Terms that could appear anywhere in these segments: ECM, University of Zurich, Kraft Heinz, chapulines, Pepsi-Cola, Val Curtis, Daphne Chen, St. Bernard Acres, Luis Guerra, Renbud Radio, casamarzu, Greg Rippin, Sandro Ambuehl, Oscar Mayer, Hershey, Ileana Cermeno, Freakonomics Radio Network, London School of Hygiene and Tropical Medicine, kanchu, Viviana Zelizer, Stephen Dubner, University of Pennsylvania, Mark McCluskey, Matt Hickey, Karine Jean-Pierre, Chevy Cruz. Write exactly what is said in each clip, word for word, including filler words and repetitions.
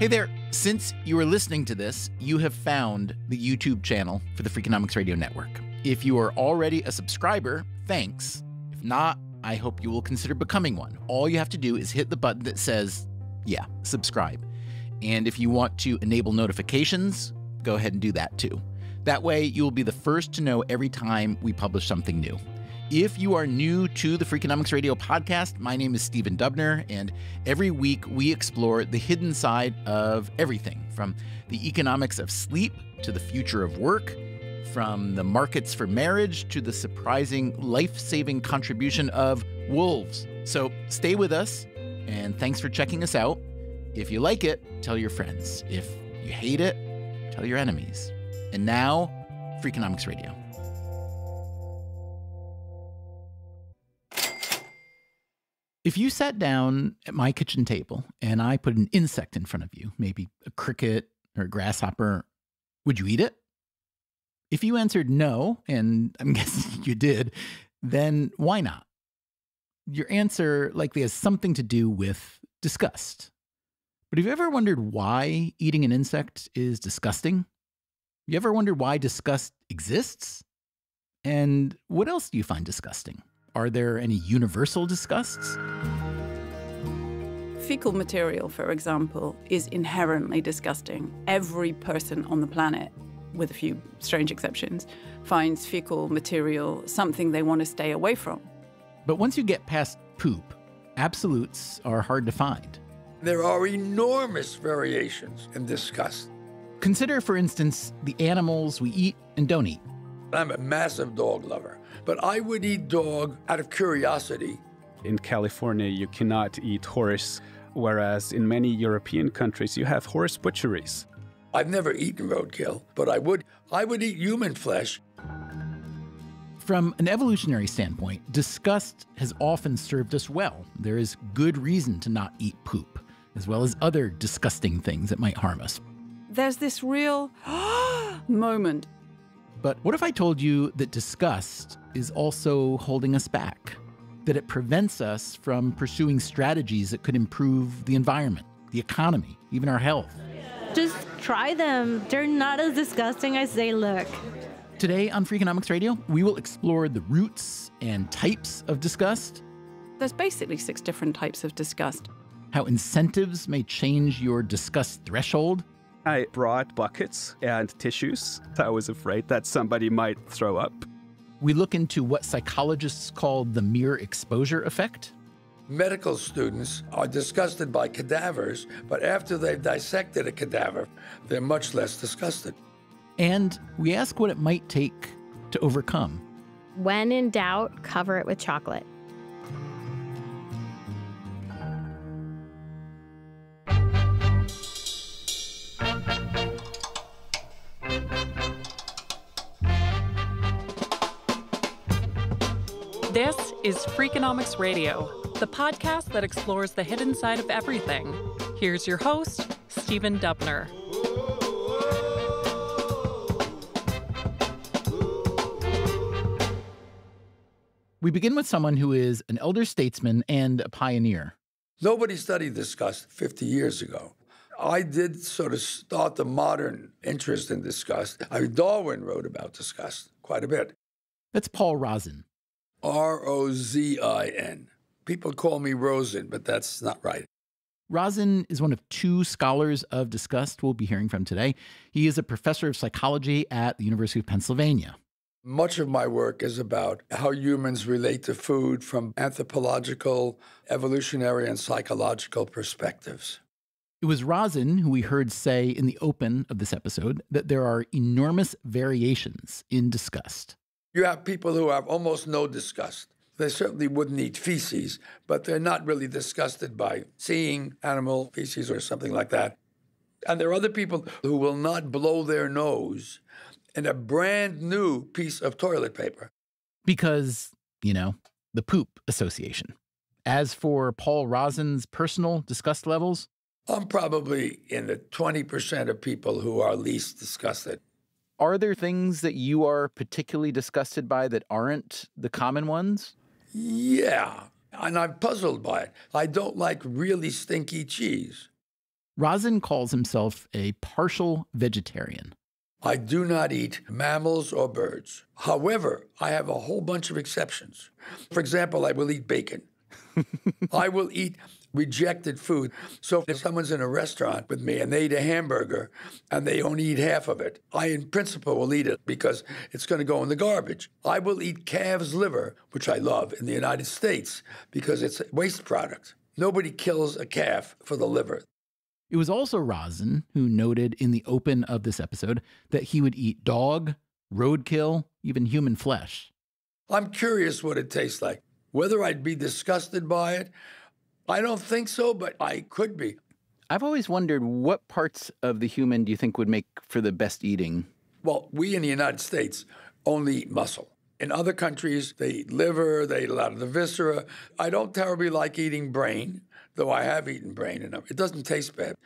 Hey there. Since you are listening to this, you have found the YouTube channel for the Freakonomics Radio Network. If you are already a subscriber, thanks. If not, I hope you will consider becoming one. All you have to do is hit the button that says, yeah, subscribe. And if you want to enable notifications, go ahead and do that too. That way, you will be the first to know every time we publish something new. If you are new to the Freakonomics Radio podcast, my name is Stephen Dubner, and every week we explore the hidden side of everything, from the economics of sleep to the future of work, from the markets for marriage to the surprising life-saving contribution of wolves. So stay with us, and thanks for checking us out. If you like it, tell your friends. If you hate it, tell your enemies. And now, Freakonomics Radio. If you sat down at my kitchen table and I put an insect in front of you, maybe a cricket or a grasshopper, would you eat it? If you answered no, and I'm guessing you did, then why not? Your answer likely has something to do with disgust. But have you ever wondered why eating an insect is disgusting? You ever wondered why disgust exists? And what else do you find disgusting? Are there any universal disgusts? Fecal material, for example, is inherently disgusting. Every person on the planet, with a few strange exceptions, finds fecal material something they want to stay away from. But once you get past poop, absolutes are hard to find. There are enormous variations in disgust. Consider, for instance, the animals we eat and don't eat. I'm a massive dog lover, but I would eat dog out of curiosity. In California, you cannot eat horse, whereas in many European countries, you have horse butcheries. I've never eaten roadkill, but I would. I would eat human flesh. From an evolutionary standpoint, disgust has often served us well. There is good reason to not eat poop, as well as other disgusting things that might harm us. There's this real moment. But what if I told you that disgust is also holding us back? That it prevents us from pursuing strategies that could improve the environment, the economy, even our health? Just try them. They're not as disgusting as they look. Today on Freakonomics Radio, we will explore the roots and types of disgust. There's basically six different types of disgust. How incentives may change your disgust threshold. I brought buckets and tissues. I was afraid that somebody might throw up. We look into what psychologists call the mere exposure effect. Medical students are disgusted by cadavers, but after they've dissected a cadaver, they're much less disgusted. And we ask what it might take to overcome. When in doubt, cover it with chocolate. This is Freakonomics Radio, the podcast that explores the hidden side of everything. Here's your host, Stephen Dubner. We begin with someone who is an elder statesman and a pioneer. Nobody studied disgust fifty years ago. I did sort of start the modern interest in disgust. I mean, Darwin wrote about disgust quite a bit. That's Paul Rozin. R O Z I N. People call me Rosin, but that's not right. Rozin is one of two scholars of disgust we'll be hearing from today. He is a professor of psychology at the University of Pennsylvania. Much of my work is about how humans relate to food from anthropological, evolutionary, and psychological perspectives. It was Rozin who we heard say in the open of this episode that there are enormous variations in disgust. You have people who have almost no disgust. They certainly wouldn't eat feces, but they're not really disgusted by seeing animal feces or something like that. And there are other people who will not blow their nose in a brand new piece of toilet paper. Because, you know, the poop association. As for Paul Rozin's personal disgust levels, I'm probably in the twenty percent of people who are least disgusted. Are there things that you are particularly disgusted by that aren't the common ones? Yeah, and I'm puzzled by it. I don't like really stinky cheese. Rozin calls himself a partial vegetarian. I do not eat mammals or birds. However, I have a whole bunch of exceptions. For example, I will eat bacon. I will eat rejected food. So if someone's in a restaurant with me and they eat a hamburger and they only eat half of it, I in principle will eat it because it's going to go in the garbage. I will eat calf's liver, which I love in the United States because it's a waste product. Nobody kills a calf for the liver. It was also Rozin who noted in the open of this episode that he would eat dog, roadkill, even human flesh. I'm curious what it tastes like, whether I'd be disgusted by it. I don't think so, but I could be. I've always wondered, what parts of the human do you think would make for the best eating? Well, we in the United States only eat muscle. In other countries, they eat liver, they eat a lot of the viscera. I don't terribly like eating brain, though I have eaten brain enough. It doesn't taste bad.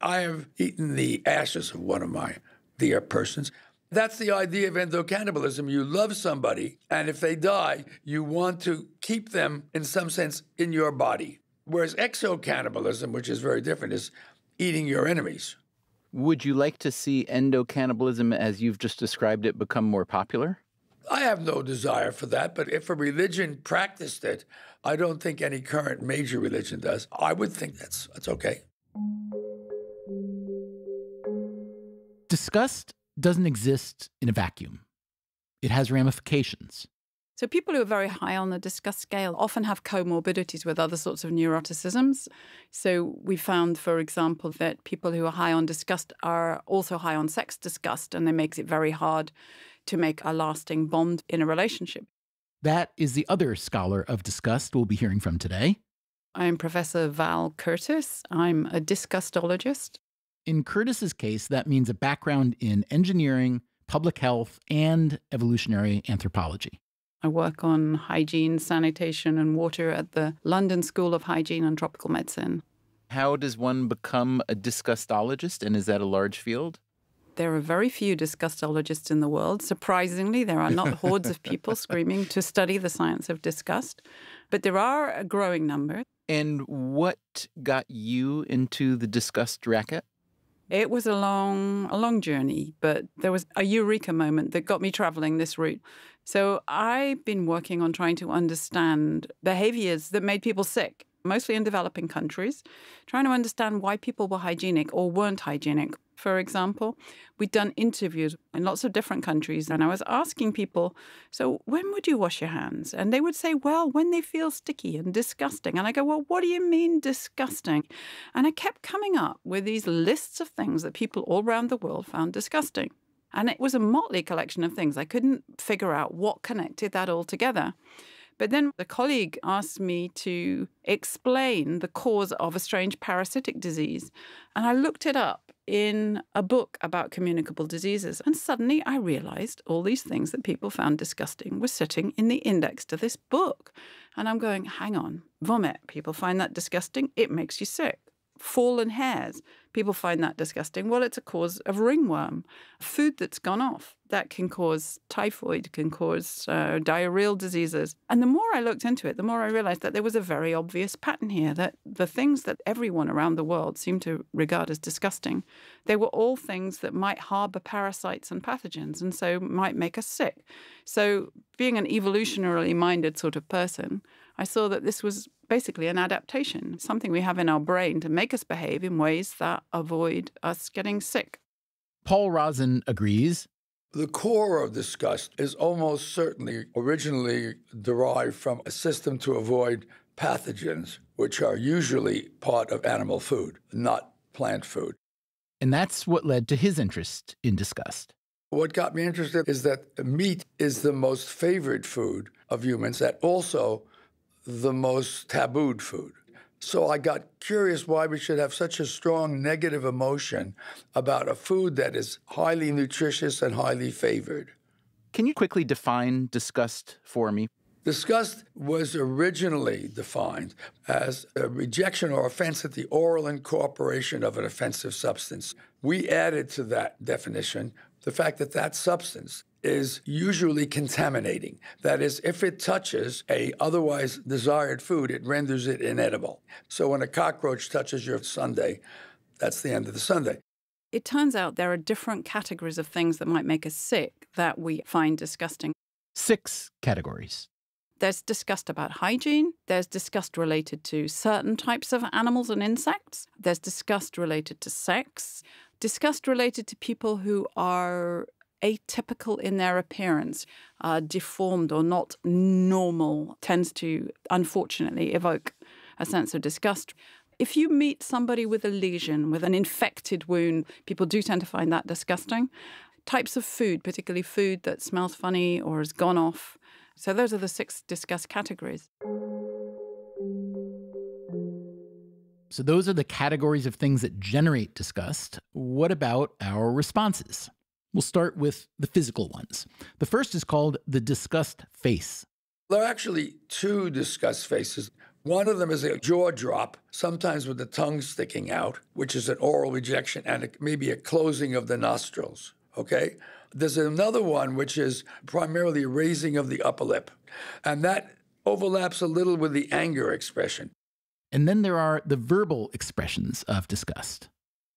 I have eaten the ashes of one of my dear persons. That's the idea of endocannibalism. You love somebody, and if they die, you want to keep them, in some sense, in your body. Whereas exocannibalism, which is very different, is eating your enemies. Would you like to see endocannibalism, as you've just described it, become more popular? I have no desire for that, but if a religion practiced it, I don't think any current major religion does. I would think that's, that's okay. Disgust doesn't exist in a vacuum. It has ramifications. So people who are very high on the disgust scale often have comorbidities with other sorts of neuroticisms. So we found, for example, that people who are high on disgust are also high on sex disgust, and that makes it very hard to make a lasting bond in a relationship. That is the other scholar of disgust we'll be hearing from today. I'm Professor Val Curtis. I'm a disgustologist. In Curtis's case, that means a background in engineering, public health, and evolutionary anthropology. I work on hygiene, sanitation, and water at the London School of Hygiene and Tropical Medicine. How does one become a disgustologist, and is that a large field? There are very few disgustologists in the world. Surprisingly, there are not hordes of people screaming to study the science of disgust, but there are a growing number. And what got you into the disgust racket? It was a long, a long journey, but there was a eureka moment that got me traveling this route. So I've been working on trying to understand behaviors that made people sick, mostly in developing countries, trying to understand why people were hygienic or weren't hygienic. For example, we'd done interviews in lots of different countries, and I was asking people, so when would you wash your hands? And they would say, well, when they feel sticky and disgusting. And I go, well, what do you mean disgusting? And I kept coming up with these lists of things that people all around the world found disgusting. And it was a motley collection of things. I couldn't figure out what connected that all together. But then the colleague asked me to explain the cause of a strange parasitic disease. And I looked it up in a book about communicable diseases. And suddenly I realized all these things that people found disgusting were sitting in the index to this book. And I'm going, hang on, vomit. People find that disgusting. It makes you sick. Fallen hairs. People find that disgusting. Well, it's a cause of ringworm. Food that's gone off, that can cause typhoid, can cause uh, diarrheal diseases. And the more I looked into it, the more I realized that there was a very obvious pattern here, that the things that everyone around the world seemed to regard as disgusting, they were all things that might harbor parasites and pathogens, and so might make us sick. So being an evolutionarily minded sort of person, I saw that this was basically an adaptation, something we have in our brain to make us behave in ways that avoid us getting sick. Paul Rozin agrees. The core of disgust is almost certainly originally derived from a system to avoid pathogens, which are usually part of animal food, not plant food. And that's what led to his interest in disgust. What got me interested is that meat is the most favored food of humans, that also the most tabooed food. So I got curious why we should have such a strong negative emotion about a food that is highly nutritious and highly favored. Can you quickly define disgust for me? Disgust was originally defined as a rejection or offense at the oral incorporation of an offensive substance. We added to that definition the fact that that substance is usually contaminating. That is, if it touches a otherwise desired food, it renders it inedible. So when a cockroach touches your sundae, That's the end of the Sunday. It turns out there are different categories of things that might make us sick that we find disgusting. Six categories. There's disgust about hygiene. There's disgust related to certain types of animals and insects. There's disgust related to sex. Disgust related to people who are atypical in their appearance, uh, deformed or not normal, tends to, unfortunately, evoke a sense of disgust. If you meet somebody with a lesion, with an infected wound, people do tend to find that disgusting. Types of food, particularly food that smells funny or has gone off. So those are the six disgust categories. So those are the categories of things that generate disgust. What about our responses? We'll start with the physical ones. The first is called the disgust face. There are actually two disgust faces. One of them is a jaw drop, sometimes with the tongue sticking out, which is an oral rejection and a, maybe a closing of the nostrils, okay? There's another one, which is primarily a raising of the upper lip, and that overlaps a little with the anger expression. And then there are the verbal expressions of disgust.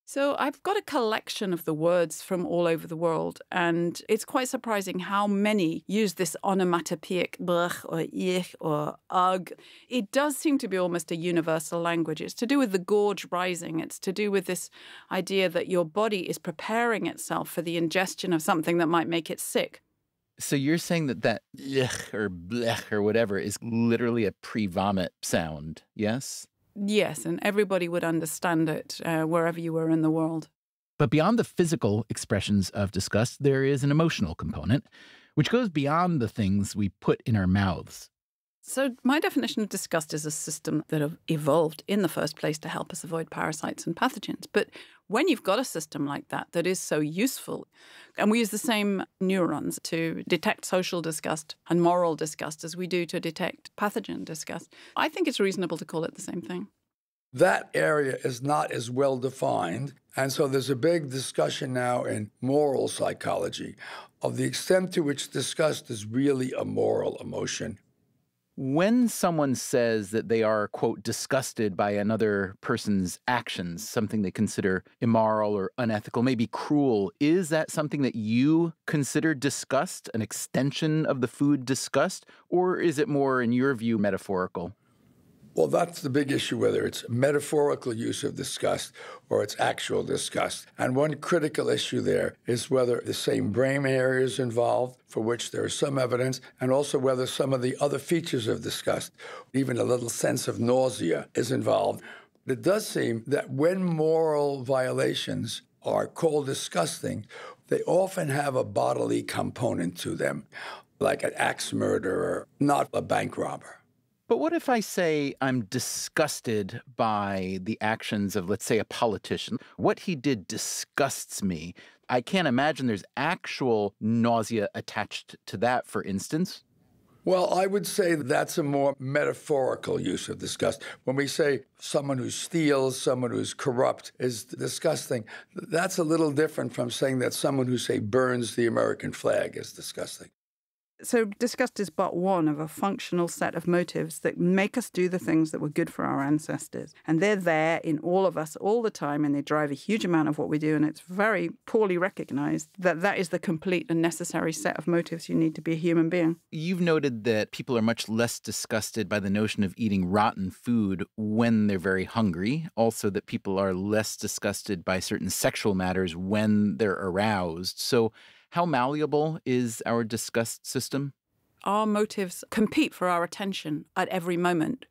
So I've got a collection of the words from all over the world, and it's quite surprising how many use this onomatopoeic blech or ich or ugh. It does seem to be almost a universal language. It's to do with the gorge rising. It's to do with this idea that your body is preparing itself for the ingestion of something that might make it sick. So you're saying that that ich or blech or whatever is literally a pre-vomit sound, yes? Yes, and everybody would understand it uh, wherever you were in the world. But beyond the physical expressions of disgust, there is an emotional component, which goes beyond the things we put in our mouths. So my definition of disgust is a system that have evolved in the first place to help us avoid parasites and pathogens. But when you've got a system like that that is so useful, and we use the same neurons to detect social disgust and moral disgust as we do to detect pathogen disgust, I think it's reasonable to call it the same thing. That area is not as well defined, and so there's a big discussion now in moral psychology of the extent to which disgust is really a moral emotion. When someone says that they are, quote, disgusted by another person's actions, something they consider immoral or unethical, maybe cruel, is that something that you consider disgust, an extension of the food disgust, or is it more, in your view, metaphorical? Well, that's the big issue, whether it's metaphorical use of disgust or it's actual disgust. And one critical issue there is whether the same brain area is involved, for which there is some evidence, and also whether some of the other features of disgust, even a little sense of nausea, is involved. It does seem that when moral violations are called disgusting, they often have a bodily component to them, like an axe murderer, not a bank robber. But what if I say I'm disgusted by the actions of, let's say, a politician? What he did disgusts me. I can't imagine there's actual nausea attached to that, for instance. Well, I would say that's a more metaphorical use of disgust. When we say someone who steals, someone who's corrupt is disgusting, that's a little different from saying that someone who, say, burns the American flag is disgusting. So disgust is but one of a functional set of motives that make us do the things that were good for our ancestors. And they're there in all of us all the time, and they drive a huge amount of what we do. And it's very poorly recognized that that is the complete and necessary set of motives you need to be a human being. You've noted that people are much less disgusted by the notion of eating rotten food when they're very hungry. Also that people are less disgusted by certain sexual matters when they're aroused. So how malleable is our disgust system? Our motives compete for our attention at every moment.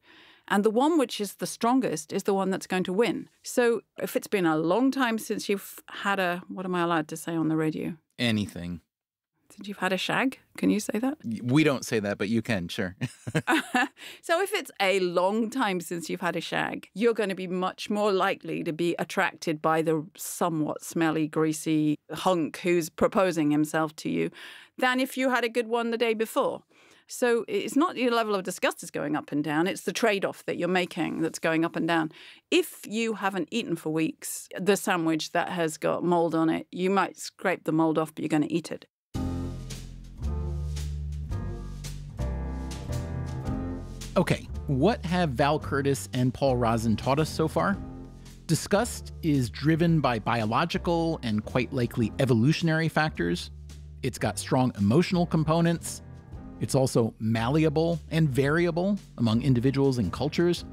And the one which is the strongest is the one that's going to win. So if it's been a long time since you've had a, what am I allowed to say on the radio? Anything. Since you've had a shag, can you say that? We don't say that, but you can, sure. So if it's a long time since you've had a shag, you're going to be much more likely to be attracted by the somewhat smelly, greasy hunk who's proposing himself to you than if you had a good one the day before. So it's not your level of disgust is going up and down. It's the trade-off that you're making that's going up and down. If you haven't eaten for weeks the sandwich that has got mold on it, you might scrape the mold off, but you're going to eat it. Okay, what have Val Curtis and Paul Rozin taught us so far? discussed is driven by biological and quite likely evolutionary factors. It's got strong emotional components. It's also malleable and variable among individuals and cultures.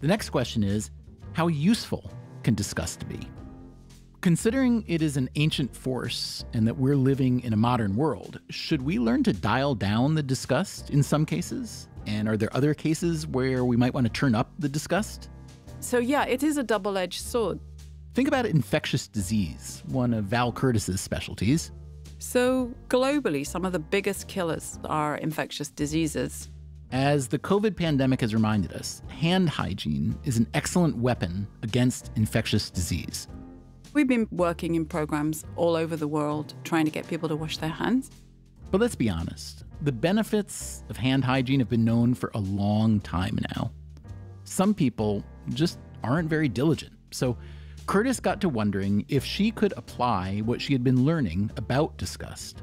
The next question is, how useful can disgust be? Considering it is an ancient force and that we're living in a modern world, should we learn to dial down the disgust in some cases? And are there other cases where we might want to turn up the disgust? So yeah, it is a double-edged sword. Think about infectious disease, one of Val Curtis's specialties. So globally, some of the biggest killers are infectious diseases. As the COVID pandemic has reminded us, hand hygiene is an excellent weapon against infectious disease. We've been working in programs all over the world trying to get people to wash their hands. But let's be honest, the benefits of hand hygiene have been known for a long time now. Some people just aren't very diligent. So Curtis got to wondering if she could apply what she had been learning about disgust.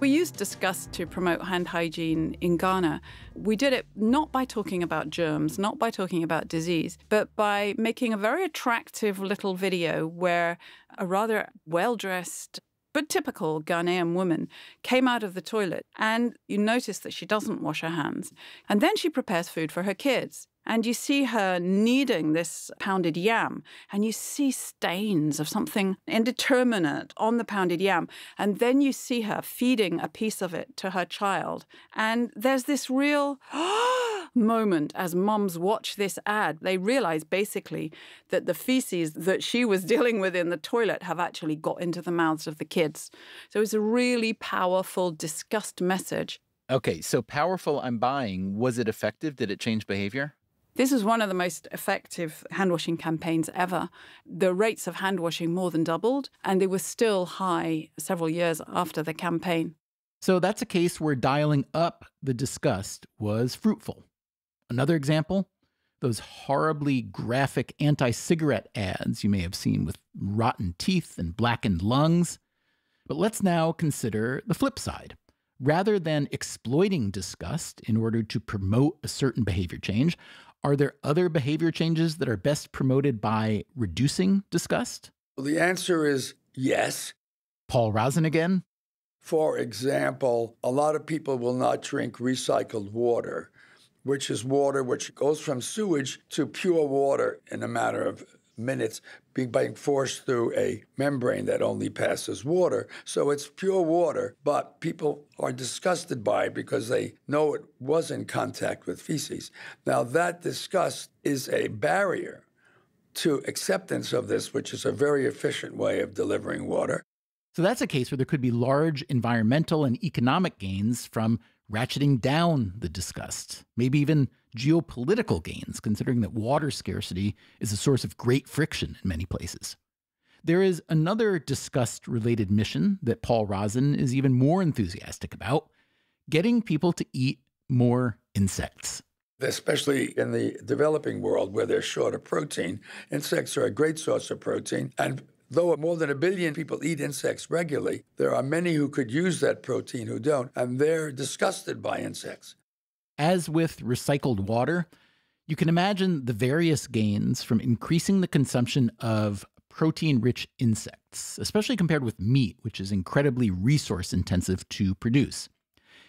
We used disgust to promote hand hygiene in Ghana. We did it not by talking about germs, not by talking about disease, but by making a very attractive little video where a rather well-dressed but typical Ghanaian woman came out of the toilet, and you notice that she doesn't wash her hands. And then she prepares food for her kids. And you see her kneading this pounded yam, and you see stains of something indeterminate on the pounded yam. And then you see her feeding a piece of it to her child. And there's this real moment as mums watch this ad. They realize basically that the feces that she was dealing with in the toilet have actually got into the mouths of the kids. So it's a really powerful disgust message. Okay, so powerful, I'm buying. Was it effective? Did it change behavior? This is one of the most effective handwashing campaigns ever. The rates of handwashing more than doubled, and they were still high several years after the campaign. So that's a case where dialing up the disgust was fruitful. Another example, those horribly graphic anti-cigarette ads you may have seen with rotten teeth and blackened lungs. But let's now consider the flip side. Rather than exploiting disgust in order to promote a certain behavior change, are there other behavior changes that are best promoted by reducing disgust? Well, the answer is yes. Paul Rozin again. For example, a lot of people will not drink recycled water, which is water which goes from sewage to pure water in a matter of minutes, being forced through a membrane that only passes water. So it's pure water, but people are disgusted by it because they know it was in contact with feces. Now, that disgust is a barrier to acceptance of this, which is a very efficient way of delivering water. So that's a case where there could be large environmental and economic gains from ratcheting down the disgust, maybe even geopolitical gains, considering that water scarcity is a source of great friction in many places. There is another disgust-related mission that Paul Rozin is even more enthusiastic about, getting people to eat more insects. Especially in the developing world where they're short of protein, insects are a great source of protein, and though more than a billion people eat insects regularly, there are many who could use that protein who don't, and they're disgusted by insects. As with recycled water, you can imagine the various gains from increasing the consumption of protein-rich insects, especially compared with meat, which is incredibly resource-intensive to produce.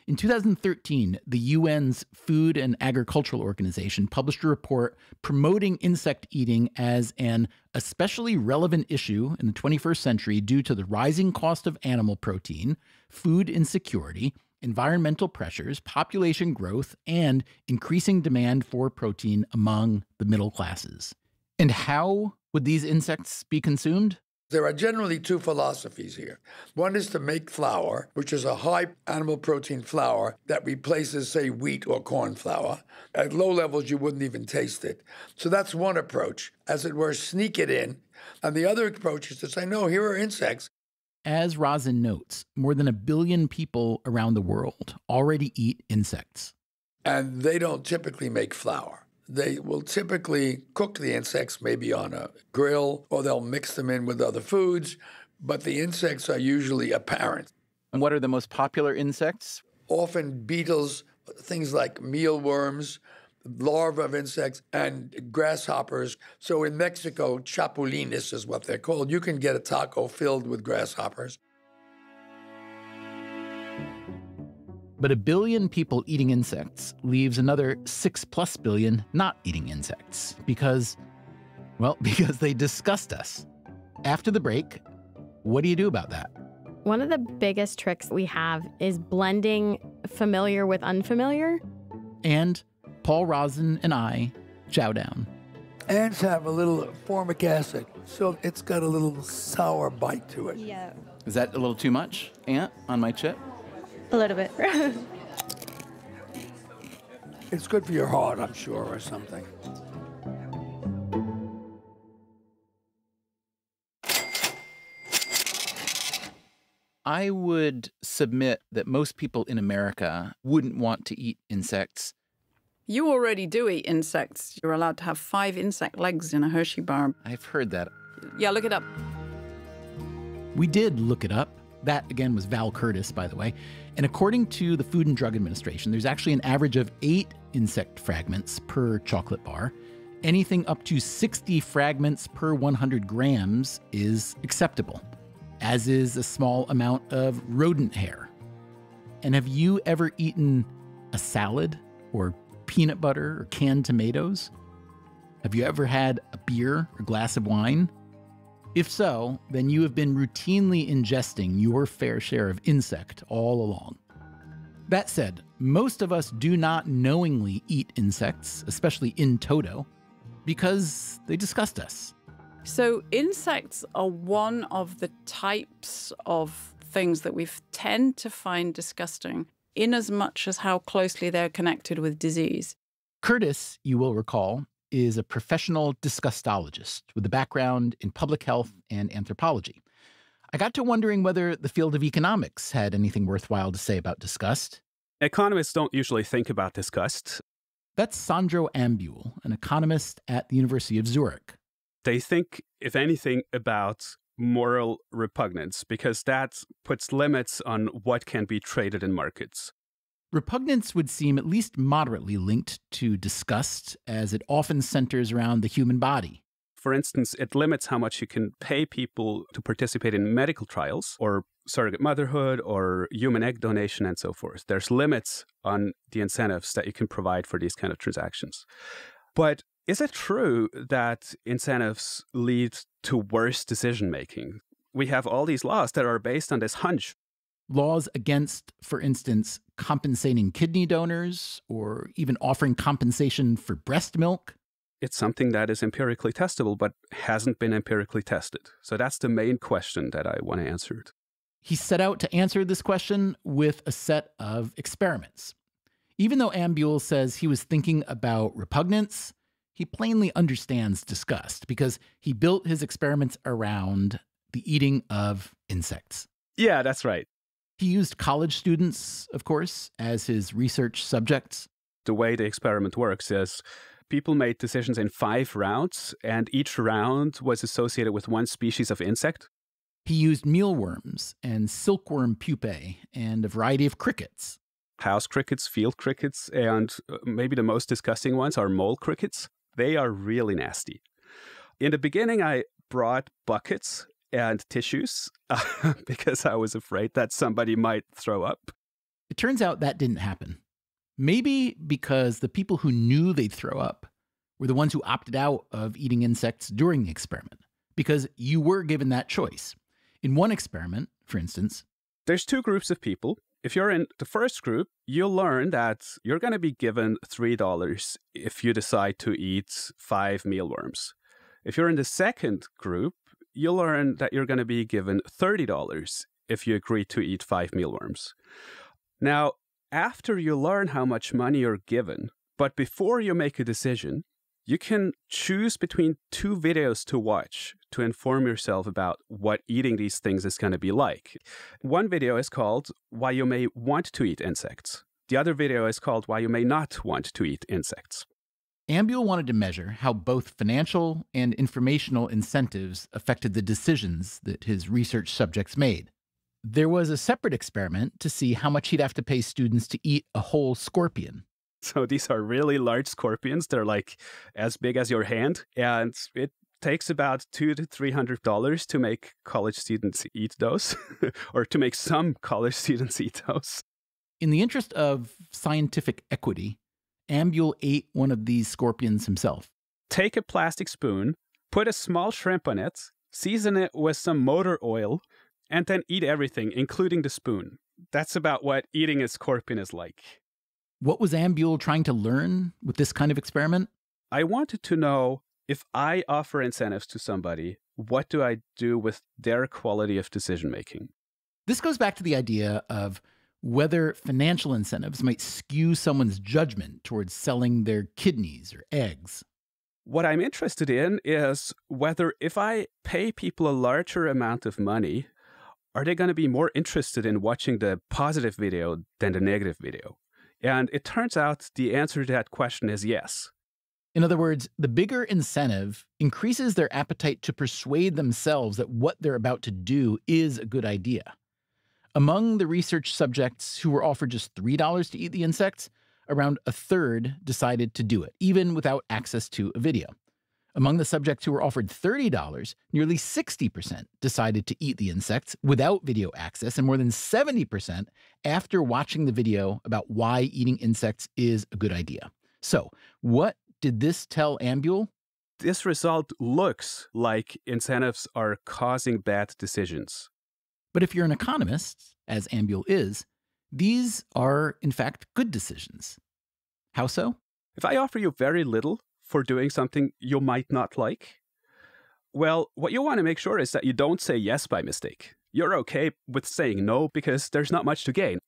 In two thousand thirteen, the U N's Food and Agricultural Organization published a report promoting insect eating as an especially relevant issue in the twenty-first century due to the rising cost of animal protein, food insecurity, environmental pressures, population growth, and increasing demand for protein among the middle classes. And how would these insects be consumed? There are generally two philosophies here. One is to make flour, which is a high animal protein flour that replaces, say, wheat or corn flour. At low levels, you wouldn't even taste it. So that's one approach, as it were, sneak it in. And the other approach is to say, no, here are insects. As Rozin notes, more than a billion people around the world already eat insects. And they don't typically make flour. They will typically cook the insects maybe on a grill, or they'll mix them in with other foods, but the insects are usually apparent. And what are the most popular insects? Often beetles, things like mealworms, larvae of insects and grasshoppers. So in Mexico, chapulines is what they're called. You can get a taco filled with grasshoppers. But a billion people eating insects leaves another six-plus billion not eating insects because, well, because they disgust us. After the break, what do you do about that? One of the biggest tricks we have is blending familiar with unfamiliar. And Paul Rozin and I chow down. Ants have a little formic acid, so it's got a little sour bite to it. Yeah. Is that a little too much, Ant, on my chip? A little bit. It's good for your heart, I'm sure, or something. I would submit that most people in America wouldn't want to eat insects. You already do eat insects. You're allowed to have five insect legs in a Hershey bar. I've heard that. Yeah, look it up. We did look it up. That, again, was Val Curtis, by the way. And according to the Food and Drug Administration, there's actually an average of eight insect fragments per chocolate bar. Anything up to sixty fragments per one hundred grams is acceptable, as is a small amount of rodent hair. And have you ever eaten a salad or peanut butter or canned tomatoes? Have you ever had a beer or glass of wine? If so, then you have been routinely ingesting your fair share of insect all along. That said, most of us do not knowingly eat insects, especially in toto, because they disgust us. So insects are one of the types of things that we tend to find disgusting, in as much as how closely they're connected with disease. Curtis, you will recall, is a professional disgustologist with a background in public health and anthropology. I got to wondering whether the field of economics had anything worthwhile to say about disgust. Economists don't usually think about disgust. That's Sandro Ambuehl, an economist at the University of Zurich. They think, if anything, about moral repugnance, because that puts limits on what can be traded in markets. Repugnance would seem at least moderately linked to disgust, as it often centers around the human body. For instance, it limits how much you can pay people to participate in medical trials or surrogate motherhood or human egg donation and so forth. There's limits on the incentives that you can provide for these kind of transactions. But is it true that incentives lead to worse decision-making? We have all these laws that are based on this hunch. Laws against, for instance, compensating kidney donors or even offering compensation for breast milk. It's something that is empirically testable, but hasn't been empirically tested. So that's the main question that I want to answer. He set out to answer this question with a set of experiments. Even though Ambuehl says he was thinking about repugnance, he plainly understands disgust because he built his experiments around the eating of insects. Yeah, that's right. He used college students, of course, as his research subjects. The way the experiment works is people made decisions in five rounds, and each round was associated with one species of insect. He used mealworms and silkworm pupae and a variety of crickets. House crickets, field crickets, and maybe the most disgusting ones are mole crickets. They are really nasty. In the beginning, I brought buckets and tissues, uh, because I was afraid that somebody might throw up. It turns out that didn't happen. Maybe because the people who knew they'd throw up were the ones who opted out of eating insects during the experiment, because you were given that choice. In one experiment, for instance, there's two groups of people. If you're in the first group, you'll learn that you're going to be given three dollars if you decide to eat five mealworms. If you're in the second group, you'll learn that you're going to be given thirty dollars if you agree to eat five mealworms. Now, after you learn how much money you're given, but before you make a decision, you can choose between two videos to watch to inform yourself about what eating these things is going to be like. One video is called Why You May Want to Eat Insects. The other video is called Why You May Not Want to Eat Insects. Ambuehl wanted to measure how both financial and informational incentives affected the decisions that his research subjects made. There was a separate experiment to see how much he'd have to pay students to eat a whole scorpion. So these are really large scorpions. They're like as big as your hand. And it takes about two to three hundred dollars to make college students eat those or to make some college students eat those. In the interest of scientific equity, Ambuehl ate one of these scorpions himself. Take a plastic spoon, put a small shrimp on it, season it with some motor oil, and then eat everything, including the spoon. That's about what eating a scorpion is like. What was Ambuehl trying to learn with this kind of experiment? I wanted to know, if I offer incentives to somebody, what do I do with their quality of decision-making? This goes back to the idea of whether financial incentives might skew someone's judgment towards selling their kidneys or eggs. What I'm interested in is whether if I pay people a larger amount of money, are they going to be more interested in watching the positive video than the negative video? And it turns out the answer to that question is yes. In other words, the bigger incentive increases their appetite to persuade themselves that what they're about to do is a good idea. Among the research subjects who were offered just three dollars to eat the insects, around a third decided to do it, even without access to a video. Among the subjects who were offered thirty dollars, nearly sixty percent decided to eat the insects without video access, and more than seventy percent after watching the video about why eating insects is a good idea. So, what did this tell Ambuehl? This result looks like incentives are causing bad decisions. But if you're an economist, as Ambuehl is, these are, in fact, good decisions. How so? If I offer you very little for doing something you might not like, well, what you want to make sure is that you don't say yes by mistake. You're okay with saying no because there's not much to gain.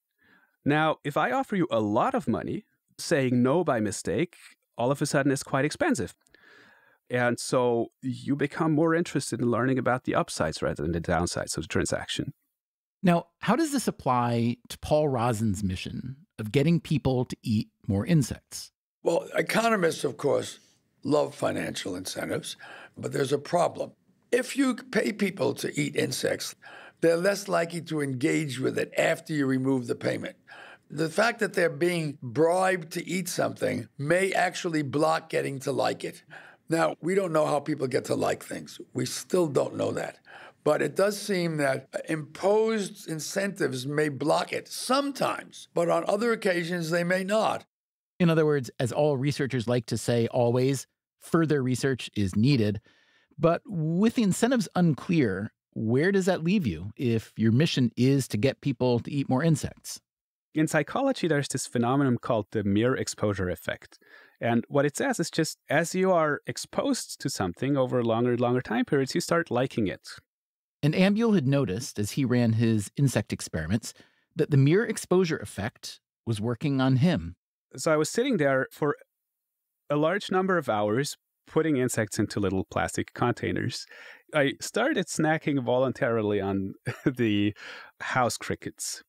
Now, if I offer you a lot of money, saying no by mistake all of a sudden is quite expensive. And so you become more interested in learning about the upsides rather than the downsides of the transaction. Now, how does this apply to Paul Rozin's mission of getting people to eat more insects? Well, economists, of course, love financial incentives, but there's a problem. If you pay people to eat insects, they're less likely to engage with it after you remove the payment. The fact that they're being bribed to eat something may actually block getting to like it. Now, we don't know how people get to like things. We still don't know that. But it does seem that imposed incentives may block it sometimes, but on other occasions, they may not. In other words, as all researchers like to say always, further research is needed. But with the incentives unclear, where does that leave you if your mission is to get people to eat more insects? In psychology, there's this phenomenon called the mere exposure effect. And what it says is just as you are exposed to something over longer and longer time periods, you start liking it. And Ambuehl had noticed as he ran his insect experiments that the mere exposure effect was working on him. So I was sitting there for a large number of hours putting insects into little plastic containers. I started snacking voluntarily on the house crickets.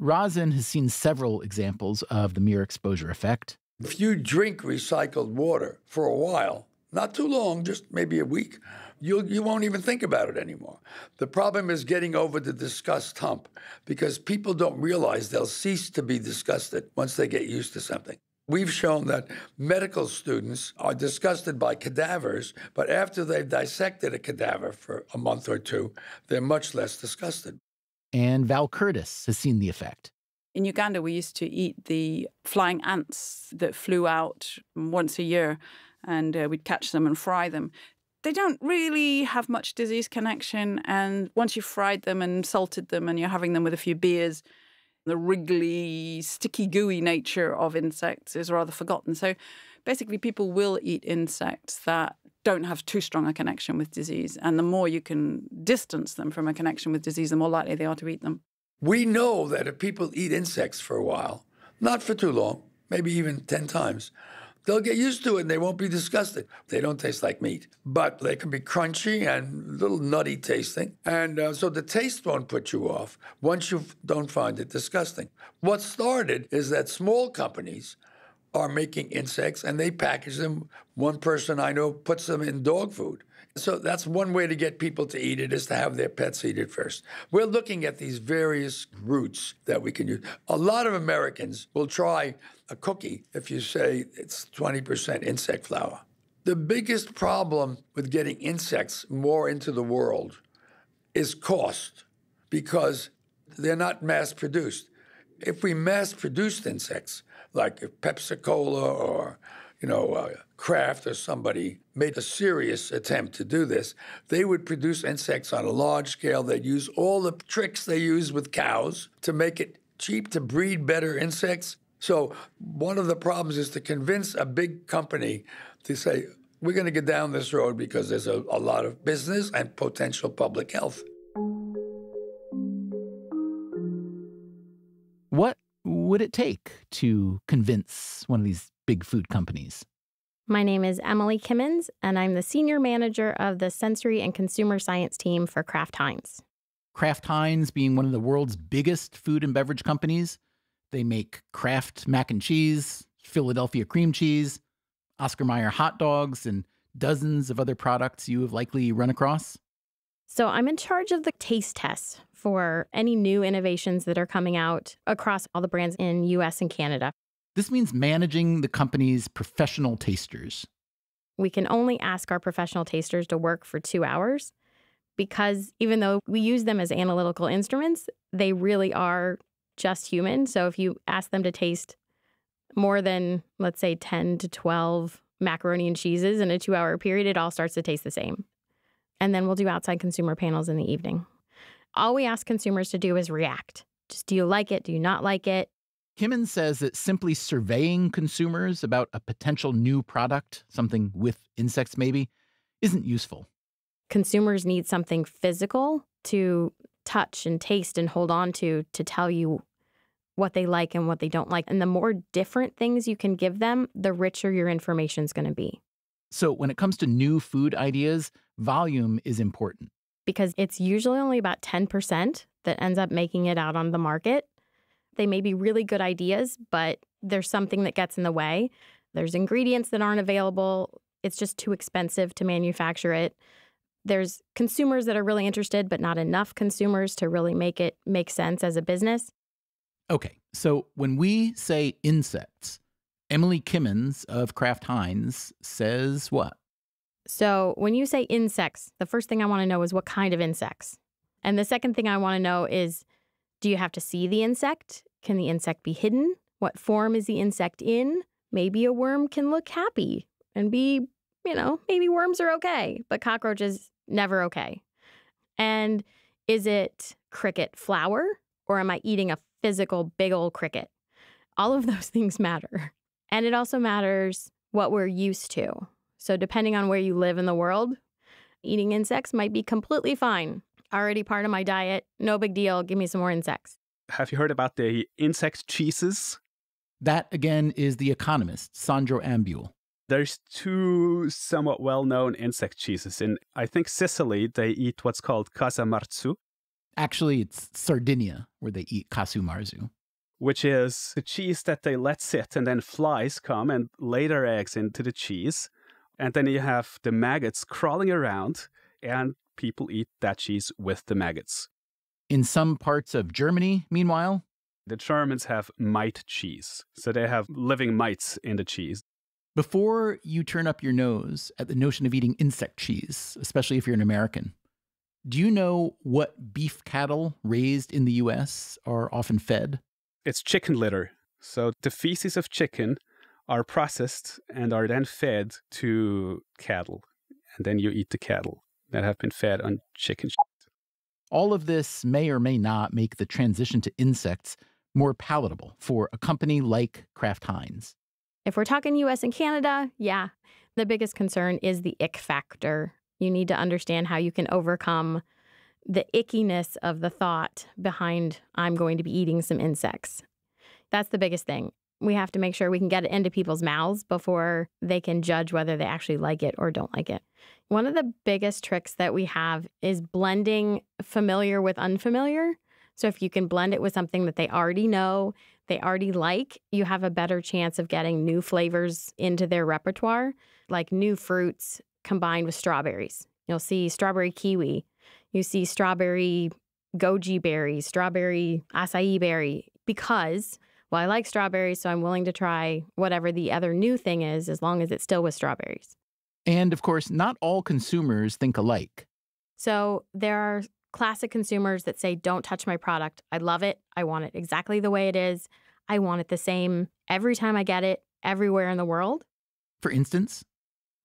Rozin has seen several examples of the mere exposure effect. If you drink recycled water for a while, not too long, just maybe a week, you'll, you won't even think about it anymore. The problem is getting over the disgust hump because people don't realize they'll cease to be disgusted once they get used to something. We've shown that medical students are disgusted by cadavers, but after they've dissected a cadaver for a month or two, they're much less disgusted. And Val Curtis has seen the effect. In Uganda, we used to eat the flying ants that flew out once a year, and uh, we'd catch them and fry them. They don't really have much disease connection, and once you've fried them and salted them and you're having them with a few beers, the wriggly, sticky, gooey nature of insects is rather forgotten. So basically, people will eat insects that don't have too strong a connection with disease, and the more you can distance them from a connection with disease, the more likely they are to eat them. We know that if people eat insects for a while, not for too long, maybe even ten times, they'll get used to it and they won't be disgusted. They don't taste like meat, but they can be crunchy and a little nutty tasting. And uh, so the taste won't put you off once you don't find it disgusting. What started is that small companies are making insects and they package them. One person I know puts them in dog food. So that's one way to get people to eat it, is to have their pets eat it first. We're looking at these various routes that we can use. A lot of Americans will try a cookie if you say it's twenty percent insect flour. The biggest problem with getting insects more into the world is cost, because they're not mass-produced. If we mass-produced insects, like if Pepsi-Cola or, you know, uh, Kraft or somebody made a serious attempt to do this, they would produce insects on a large scale. They'd use all the tricks they use with cows to make it cheap to breed better insects. So one of the problems is to convince a big company to say, we're going to get down this road because there's a, a lot of business and potential public health. What would it take to convince one of these big food companies? My name is Emily Kimmins, and I'm the senior manager of the sensory and consumer science team for Kraft Heinz. Kraft Heinz being one of the world's biggest food and beverage companies. They make Kraft mac and cheese, Philadelphia cream cheese, Oscar Mayer hot dogs, and dozens of other products you have likely run across. So I'm in charge of the taste tests for any new innovations that are coming out across all the brands in U S and Canada. This means managing the company's professional tasters. We can only ask our professional tasters to work for two hours because even though we use them as analytical instruments, they really are just human. So if you ask them to taste more than, let's say, ten to twelve macaroni and cheeses in a two-hour period, it all starts to taste the same. And then we'll do outside consumer panels in the evening. All we ask consumers to do is react. Just, do you like it? Do you not like it? Kimmins says that simply surveying consumers about a potential new product, something with insects maybe, isn't useful. Consumers need something physical to touch and taste and hold on to to tell you what they like and what they don't like. And the more different things you can give them, the richer your information is going to be. So when it comes to new food ideas, volume is important. Because it's usually only about ten percent that ends up making it out on the market. They may be really good ideas, but there's something that gets in the way. There's ingredients that aren't available. It's just too expensive to manufacture it. There's consumers that are really interested, but not enough consumers to really make it make sense as a business. Okay, so when we say insects, Emily Kimmins of Kraft Heinz says what? So when you say insects, the first thing I want to know is what kind of insects. And the second thing I want to know is, do you have to see the insect? Can the insect be hidden? What form is the insect in? Maybe a worm can look happy and be, you know, maybe worms are okay, but cockroaches, never okay. And is it cricket flour, or am I eating a physical big old cricket? All of those things matter. And it also matters what we're used to. So depending on where you live in the world, eating insects might be completely fine. Already part of my diet. No big deal. Give me some more insects. Have you heard about the insect cheeses? That, again, is the economist, Sandro Ambuehl. There's two somewhat well-known insect cheeses. In, I think, Sicily, they eat what's called casamarzu. Actually, it's Sardinia where they eat casumarzu, which is the cheese that they let sit, and then flies come and lay their eggs into the cheese. And then you have the maggots crawling around, and people eat that cheese with the maggots. In some parts of Germany, meanwhile, the Germans have mite cheese. So they have living mites in the cheese. Before you turn up your nose at the notion of eating insect cheese, especially if you're an American, do you know what beef cattle raised in the U S are often fed? It's chicken litter. So the feces of chicken are processed and are then fed to cattle. And then you eat the cattle that have been fed on chicken shit. All of this may or may not make the transition to insects more palatable for a company like Kraft Heinz. If we're talking U S and Canada, yeah, the biggest concern is the ick factor. You need to understand how you can overcome the ickiness of the thought behind, I'm going to be eating some insects. That's the biggest thing. We have to make sure we can get it into people's mouths before they can judge whether they actually like it or don't like it. One of the biggest tricks that we have is blending familiar with unfamiliar. So if you can blend it with something that they already know, they already like, you have a better chance of getting new flavors into their repertoire, like new fruits combined with strawberries. You'll see strawberry kiwi. You see strawberry goji berry, strawberry acai berry, because well, I like strawberries, so I'm willing to try whatever the other new thing is, as long as it's still with strawberries. And of course, not all consumers think alike. So there are classic consumers that say, don't touch my product. I love it. I want it exactly the way it is. I want it the same every time I get it, everywhere in the world. For instance?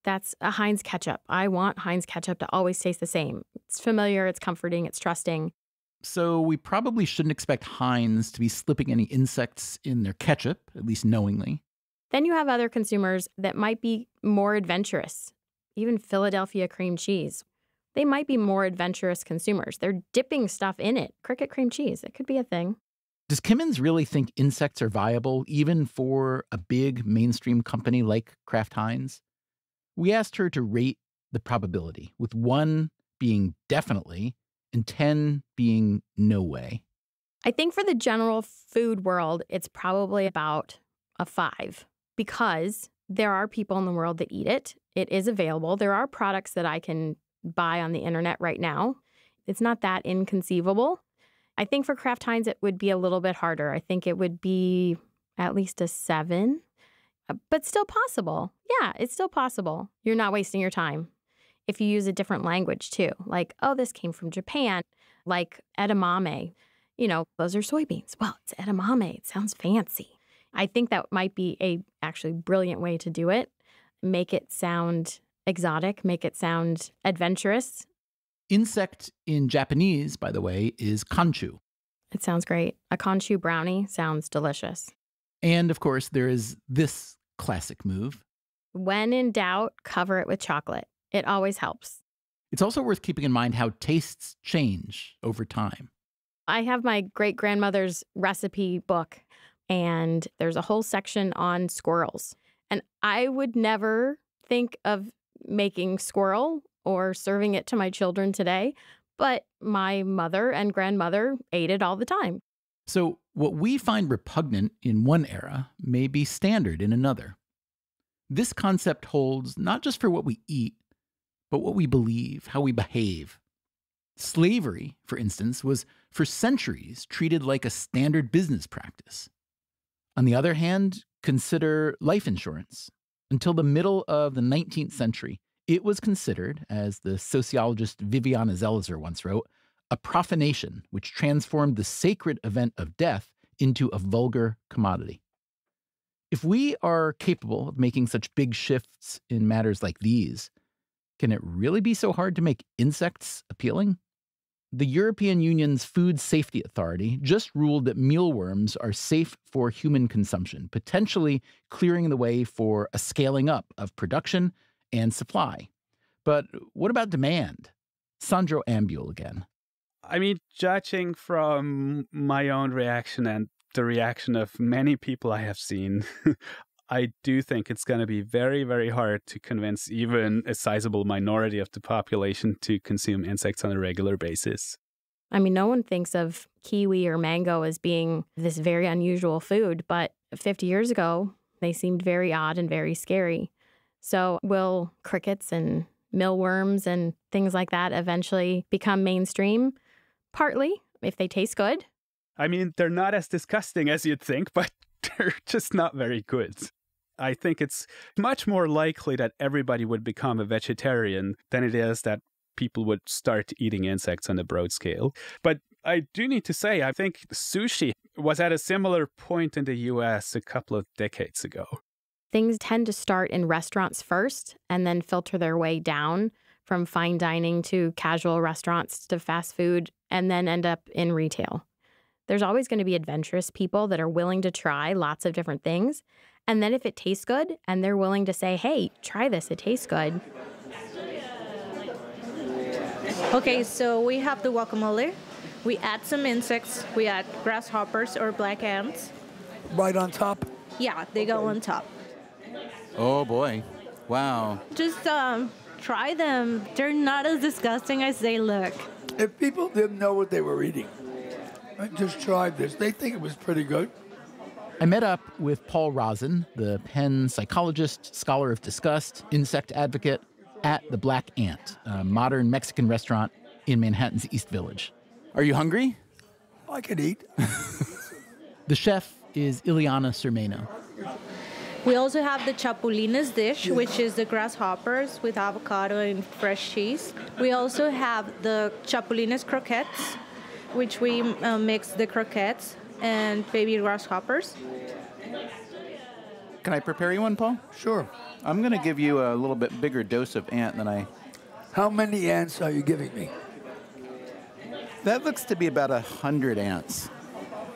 That's a Heinz ketchup. I want Heinz ketchup to always taste the same. It's familiar, it's comforting, it's trusting. So we probably shouldn't expect Heinz to be slipping any insects in their ketchup, at least knowingly. Then you have other consumers that might be more adventurous, even Philadelphia cream cheese. They might be more adventurous consumers. They're dipping stuff in it. Cricket cream cheese, it could be a thing. Does Kimmins really think insects are viable, even for a big mainstream company like Kraft Heinz? We asked her to rate the probability, with one being definitely and ten being no way. I think for the general food world, it's probably about a five, because there are people in the world that eat it. It is available. There are products that I can buy on the internet right now. It's not that inconceivable. I think for Kraft Heinz, it would be a little bit harder. I think it would be at least a seven, but still possible. Yeah, it's still possible. You're not wasting your time. If you use a different language too, like, oh, this came from Japan, like edamame, you know, those are soybeans. Well, it's edamame. It sounds fancy. I think that might be a actually brilliant way to do it. Make it sound exotic, make it sound adventurous. Insect in Japanese, by the way, is kanchu. It sounds great. A kanchu brownie sounds delicious. And of course, there is this classic move. When in doubt, cover it with chocolate. It always helps. It's also worth keeping in mind how tastes change over time. I have my great-grandmother's recipe book, and there's a whole section on squirrels. And I would never think of making squirrel or serving it to my children today, but my mother and grandmother ate it all the time. So what we find repugnant in one era may be standard in another. This concept holds not just for what we eat, but what we believe, how we behave. Slavery, for instance, was for centuries treated like a standard business practice. On the other hand, consider life insurance. Until the middle of the nineteenth century, it was considered, as the sociologist Viviana Zelizer once wrote, a profanation which transformed the sacred event of death into a vulgar commodity. If we are capable of making such big shifts in matters like these, can it really be so hard to make insects appealing? The European Union's Food Safety Authority just ruled that mealworms are safe for human consumption, potentially clearing the way for a scaling up of production and supply. But what about demand? Sandro Ambuehl again. I mean, judging from my own reaction and the reaction of many people I have seen, I do think it's going to be very, very hard to convince even a sizable minority of the population to consume insects on a regular basis. I mean, no one thinks of kiwi or mango as being this very unusual food, but fifty years ago, they seemed very odd and very scary. So will crickets and mealworms and things like that eventually become mainstream? Partly, if they taste good. I mean, they're not as disgusting as you'd think, but they're just not very good. I think it's much more likely that everybody would become a vegetarian than it is that people would start eating insects on a broad scale. But I do need to say, I think sushi was at a similar point in the U S a couple of decades ago. Things tend to start in restaurants first and then filter their way down from fine dining to casual restaurants to fast food and then end up in retail. There's always going to be adventurous people that are willing to try lots of different things. And then if it tastes good and they're willing to say, hey, try this, it tastes good. Okay, so we have the guacamole. We add some insects. We add grasshoppers or black ants. Right on top? Yeah, they go on top. Oh, boy. Wow. Just um, try them. They're not as disgusting as they look. If people didn't know what they were eating, I just tried this. They think it was pretty good. I met up with Paul Rozin, the Penn psychologist, scholar of disgust, insect advocate, at the Black Ant, a modern Mexican restaurant in Manhattan's East Village. Are you hungry? I could eat. The chef is Ileana Cermeno. We also have the chapulines dish, which is the grasshoppers with avocado and fresh cheese. We also have the chapulines croquettes, which we uh, mix the croquettes and baby grasshoppers. Can I prepare you one, Paul? Sure. I'm going to give you a little bit bigger dose of ant than I... How many ants are you giving me? That looks to be about a hundred ants.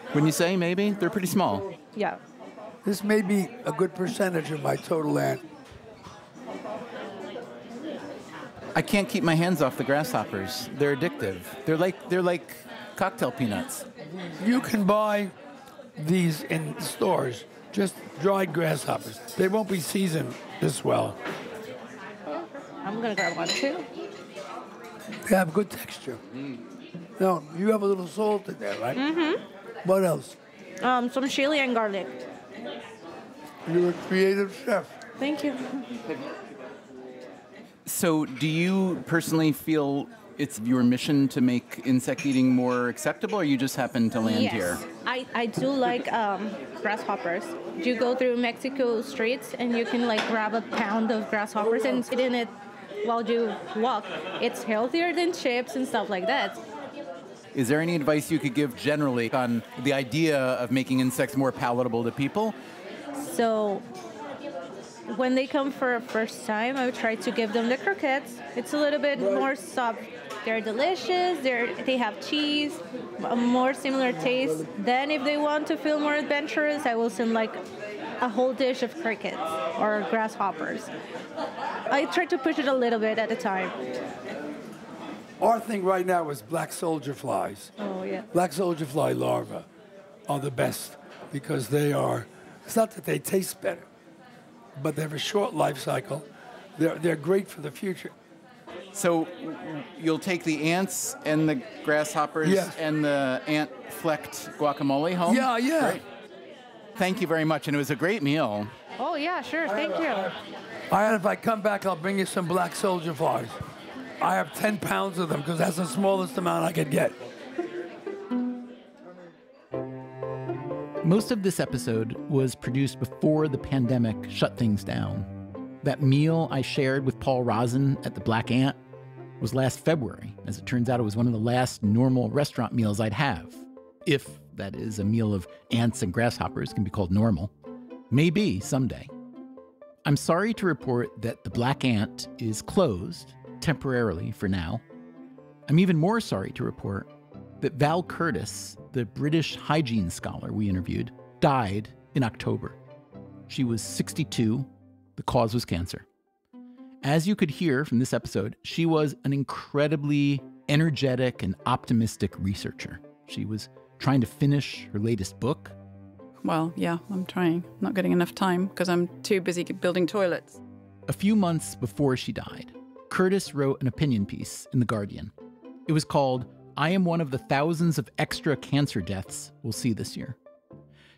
Wouldn't you say, maybe? They're pretty small. Yeah. This may be a good percentage of my total ant. I can't keep my hands off the grasshoppers. They're addictive. They're like they're like cocktail peanuts. You can buy these in stores, just dried grasshoppers. They won't be seasoned this well. I'm gonna grab one too. They have good texture. Mm. Now, you have a little salt in there, right? Mm-hmm. What else? Um, some chili and garlic. You're a creative chef. Thank you. So do you personally feel it's your mission to make insect eating more acceptable, or you just happen to land yes. here? I, I do like um, grasshoppers. You go through Mexico streets and you can like grab a pound of grasshoppers and sit in it while you walk. It's healthier than chips and stuff like that. Is there any advice you could give generally on the idea of making insects more palatable to people? So when they come for a first time, I would try to give them the croquettes. It's a little bit more soft. They're delicious. They're, they have cheese, a more similar taste. Then if they want to feel more adventurous, I will send like a whole dish of crickets or grasshoppers. I try to push it a little bit at a time. Our thing right now is black soldier flies. Oh, yeah. Black soldier fly larvae are the best because they are, it's not that they taste better, but they have a short life cycle. They're, they're great for the future. So you'll take the ants and the grasshoppers yes. and the ant-flecked guacamole home? Yeah, yeah. Great. Thank you very much, and it was a great meal. Oh, yeah, sure, thank you. All right, if I come back, I'll bring you some black soldier flies. I have ten pounds of them because that's the smallest amount I could get. Most of this episode was produced before the pandemic shut things down. That meal I shared with Paul Rozin at the Black Ant was last February. As it turns out, it was one of the last normal restaurant meals I'd have. If, that is, a meal of ants and grasshoppers can be called normal. Maybe someday. I'm sorry to report that the Black Ant is closed temporarily for now. I'm even more sorry to report that Val Curtis, the British hygiene scholar we interviewed, died in October. She was sixty-two. The cause was cancer. As you could hear from this episode, she was an incredibly energetic and optimistic researcher. She was trying to finish her latest book. Well, yeah, I'm trying. I'm not getting enough time because I'm too busy building toilets. A few months before she died, Curtis wrote an opinion piece in The Guardian. It was called, "I am one of the thousands of extra cancer deaths we'll see this year."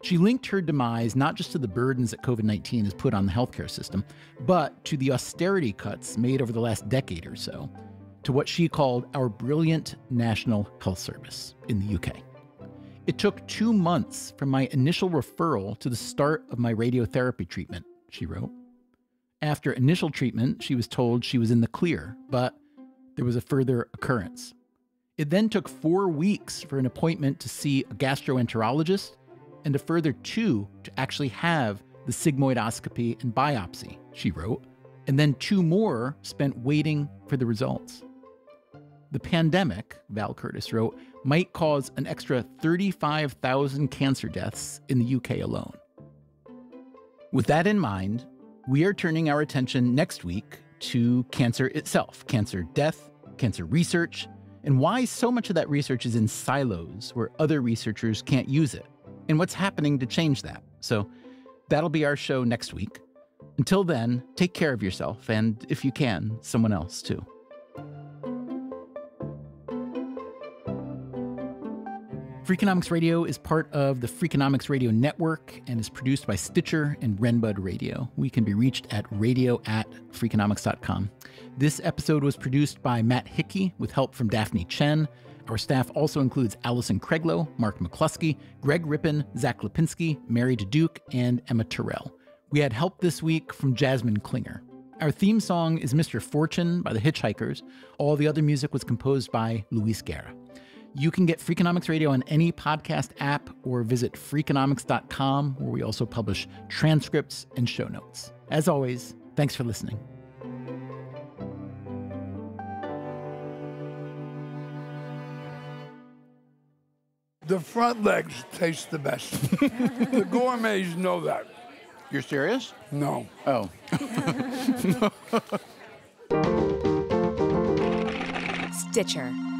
She linked her demise not just to the burdens that COVID nineteen has put on the healthcare system, but to the austerity cuts made over the last decade or so, to what she called our brilliant National Health Service in the U K. It took two months from my initial referral to the start of my radiotherapy treatment, she wrote. After initial treatment, she was told she was in the clear, but there was a further occurrence. It then took four weeks for an appointment to see a gastroenterologist and a further two to actually have the sigmoidoscopy and biopsy, she wrote, and then two more spent waiting for the results. The pandemic, Val Curtis wrote, might cause an extra thirty-five thousand cancer deaths in the U K alone. With that in mind, we are turning our attention next week to cancer itself, cancer death, cancer research, and why so much of that research is in silos where other researchers can't use it, and what's happening to change that. So that'll be our show next week. Until then, take care of yourself, and if you can, someone else too. Freakonomics Radio is part of the Freakonomics Radio Network and is produced by Stitcher and Renbud Radio. We can be reached at radio at freakonomics dot com. This episode was produced by Matt Hickey with help from Daphne Chen. Our staff also includes Allison Craiglow, Mark McCluskey, Greg Rippin, Zach Lipinski, Mary DeDuke, and Emma Terrell. We had help this week from Jasmine Klinger. Our theme song is Mister Fortune by The Hitchhikers. All the other music was composed by Luis Guerra. You can get Freakonomics Radio on any podcast app or visit freakonomics dot com, where we also publish transcripts and show notes. As always, thanks for listening. The front legs taste the best. The gourmets know that. You're serious? No. Oh. Stitcher.